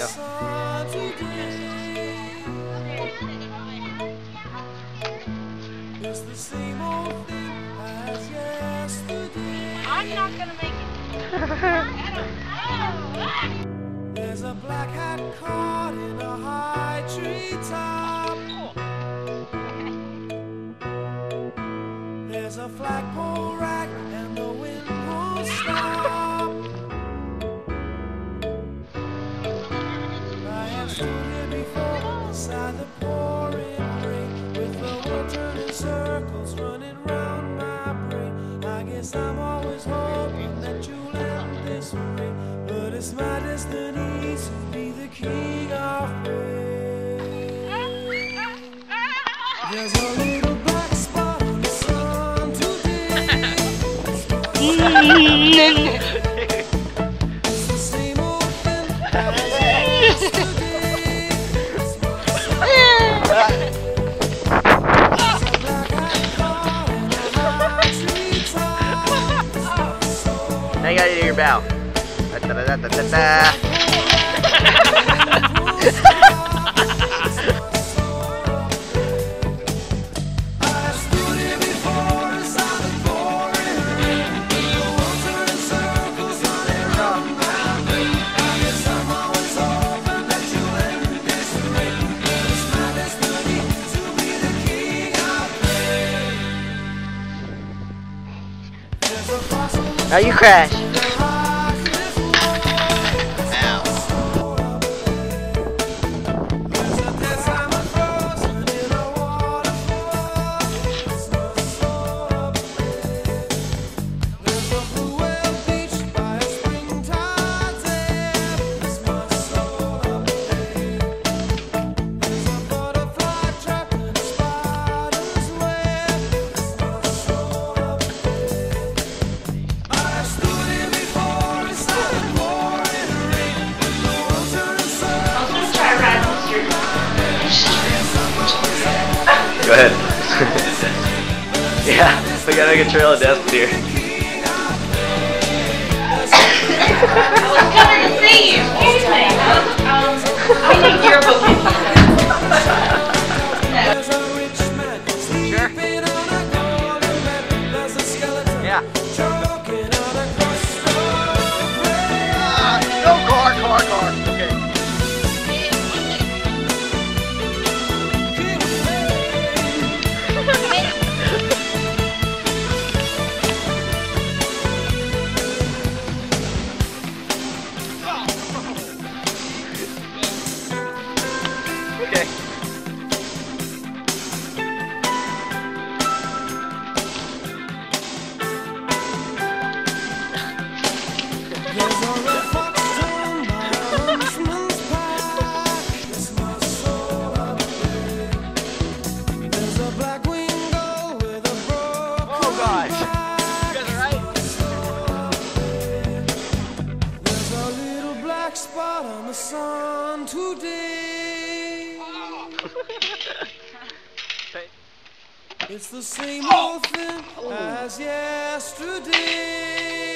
go. It's the same old thing as yesterday. I'm not gonna make it. I don't know. There's a black hat caught in a high tree top. There's a flagpole rack and the wind won't stop. I have stood here before beside the pouring rain, with the world turning circles running round my brain. I guess I'm always hoping that you'll end this way, but it's my destiny to be the king of pain. There's a little black spot on the sun today. It's the same old thing as yesterday. It's a black icon in a high treetop. Now you gotta do your bow. Now you crash. Go ahead. Yeah, we gotta make a trail of death here. I was coming to see you. Excuse me. I need your book. Sure. Yeah. Go hard. Okay. Spot on the sun today. It's the same old thing as yesterday.